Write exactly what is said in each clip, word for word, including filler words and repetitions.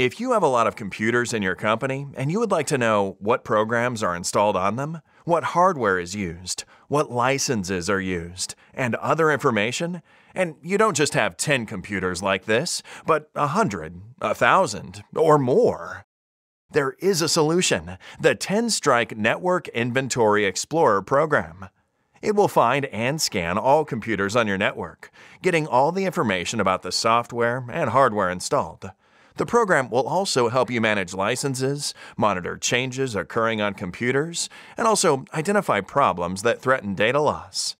If you have a lot of computers in your company and you would like to know what programs are installed on them, what hardware is used, what licenses are used, and other information, and you don't just have ten computers like this, but a hundred, a thousand, or more, there is a solution, the ten strike Network Inventory Explorer program. It will find and scan all computers on your network, getting all the information about the software and hardware installed. The program will also help you manage licenses, monitor changes occurring on computers, and also identify problems that threaten data loss.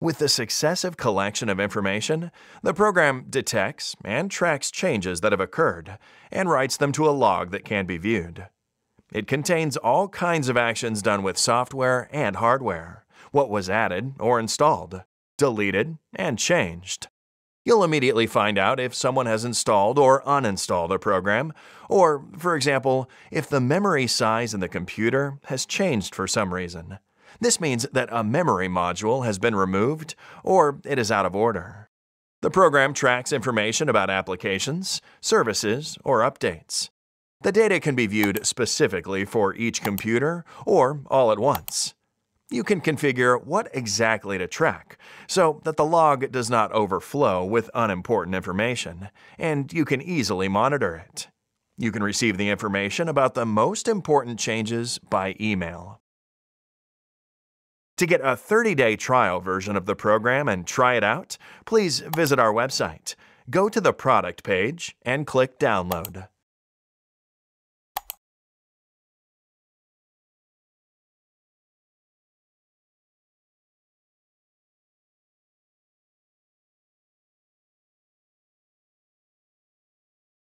With the successive collection of information, the program detects and tracks changes that have occurred and writes them to a log that can be viewed. It contains all kinds of actions done with software and hardware, what was added or installed, deleted, and changed. You'll immediately find out if someone has installed or uninstalled a program, or, for example, if the memory size in the computer has changed for some reason. This means that a memory module has been removed or it is out of order. The program tracks information about applications, services, or updates. The data can be viewed specifically for each computer or all at once. You can configure what exactly to track so that the log does not overflow with unimportant information, and you can easily monitor it. You can receive the information about the most important changes by email. To get a thirty day trial version of the program and try it out, please visit our website, go to the product page, and click Download.